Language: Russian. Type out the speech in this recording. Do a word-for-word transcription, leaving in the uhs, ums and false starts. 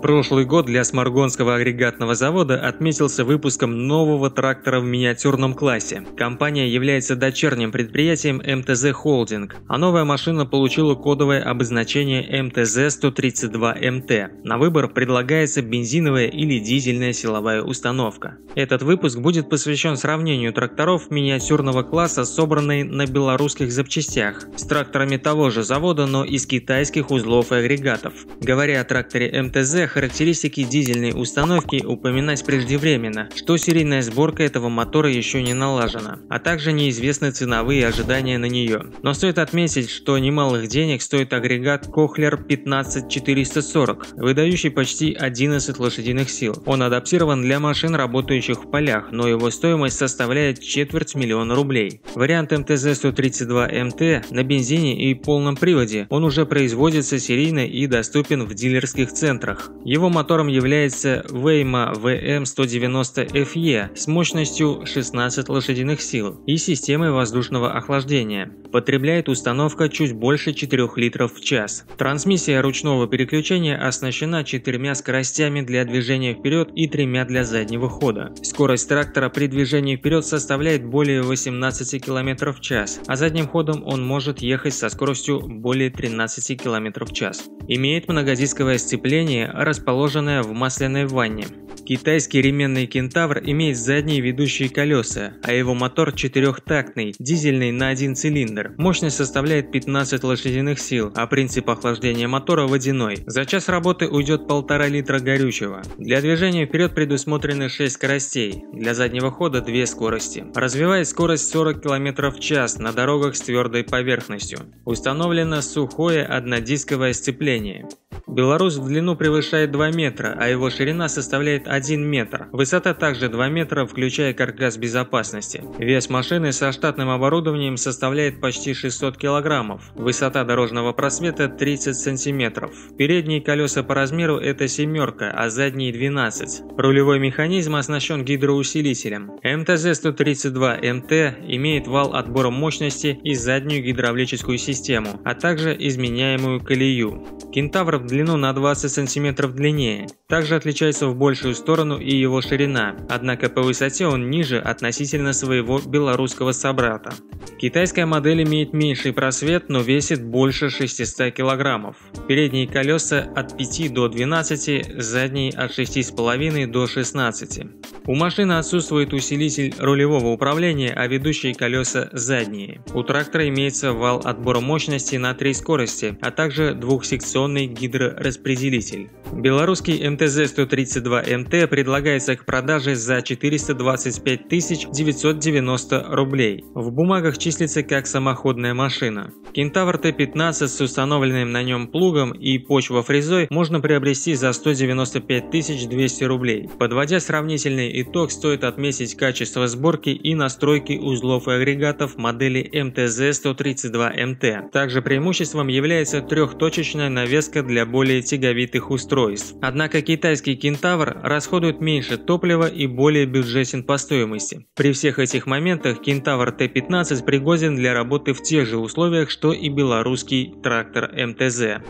Прошлый год для Сморгонского агрегатного завода отметился выпуском нового трактора в миниатюрном классе. Компания является дочерним предприятием эм тэ зэ Холдинг, а новая машина получила кодовое обозначение эм тэ зэ сто тридцать два эм тэ. На выбор предлагается бензиновая или дизельная силовая установка. Этот выпуск будет посвящен сравнению тракторов миниатюрного класса, собранной на белорусских запчастях, с тракторами того же завода, но из китайских узлов и агрегатов. Говоря о тракторе эм тэ зэ, характеристики дизельной установки упоминать преждевременно, что серийная сборка этого мотора еще не налажена, а также неизвестны ценовые ожидания на нее. Но стоит отметить, что немалых денег стоит агрегат Кохлер пятнадцать четыреста сорок, выдающий почти одиннадцать лошадиных сил. Он адаптирован для машин, работающих в полях, но его стоимость составляет четверть миллиона рублей. Вариант эм тэ зэ сто тридцать два эм тэ на бензине и полном приводе, он уже производится серийно и доступен в дилерских центрах. Его мотором является Weima вэ эм сто девяносто эф е с мощностью шестнадцать лошадиных сил и системой воздушного охлаждения. Потребляет установка чуть больше четырёх литров в час. Трансмиссия ручного переключения оснащена четырьмя скоростями для движения вперед и тремя для заднего хода. Скорость трактора при движении вперед составляет более восемнадцати километров в час, а задним ходом он может ехать со скоростью более тринадцати километров в час. Имеет многодисковое сцепление, расположенная в масляной ванне. Китайский ременный «Кентавр» имеет задние ведущие колеса, а его мотор четырехтактный, дизельный на один цилиндр. Мощность составляет пятнадцать лошадиных сил, а принцип охлаждения мотора водяной. За час работы уйдет полтора литра горючего. Для движения вперед предусмотрены шесть скоростей, для заднего хода две скорости. Развивает скорость сорок км в час на дорогах с твердой поверхностью. Установлено сухое однодисковое сцепление. Беларус в длину превышает два метра, а его ширина составляет один метр. Высота также два метра, включая каркас безопасности. Вес машины со штатным оборудованием составляет почти шестьсот килограммов. Высота дорожного просвета тридцать сантиметров. Передние колеса по размеру это семерка, а задние двенадцать. Рулевой механизм оснащен гидроусилителем. эм тэ зэ сто тридцать два эм тэ имеет вал отбора мощности и заднюю гидравлическую систему, а также изменяемую колею. Кентавр в длину на двадцать сантиметров длиннее. Также отличается в большую сторону и его ширина, однако по высоте он ниже относительно своего белорусского собрата. Китайская модель имеет меньший просвет, но весит больше шестисот килограммов. Передние колеса от пяти до двенадцати, задние от шести с половиной до шестнадцати. У машины отсутствует усилитель рулевого управления, а ведущие колеса задние. У трактора имеется вал отбора мощности на три скорости, а также двухсекционный гидрораспределитель. Белорусский эм тэ зэ сто тридцать два эм тэ предлагается к продаже за четыреста двадцать пять тысяч девятьсот девяносто рублей. В бумагах числится как самоходная машина. Кентавр тэ пятнадцать с установленным на нем плугом и почвофрезой можно приобрести за сто девяносто пять тысяч двести рублей. Подводя сравнительный итог, стоит отметить качество сборки и настройки узлов и агрегатов модели эм тэ зэ сто тридцать два эм тэ. Также преимуществом является трехточечная навеска для более тяговитых устройств. Однако китайский Кентавр расходует меньше топлива и более бюджетен по стоимости. При всех этих моментах Кентавр тэ пятнадцать пригоден для работы в тех же условиях, что и белорусский трактор эм тэ зэ.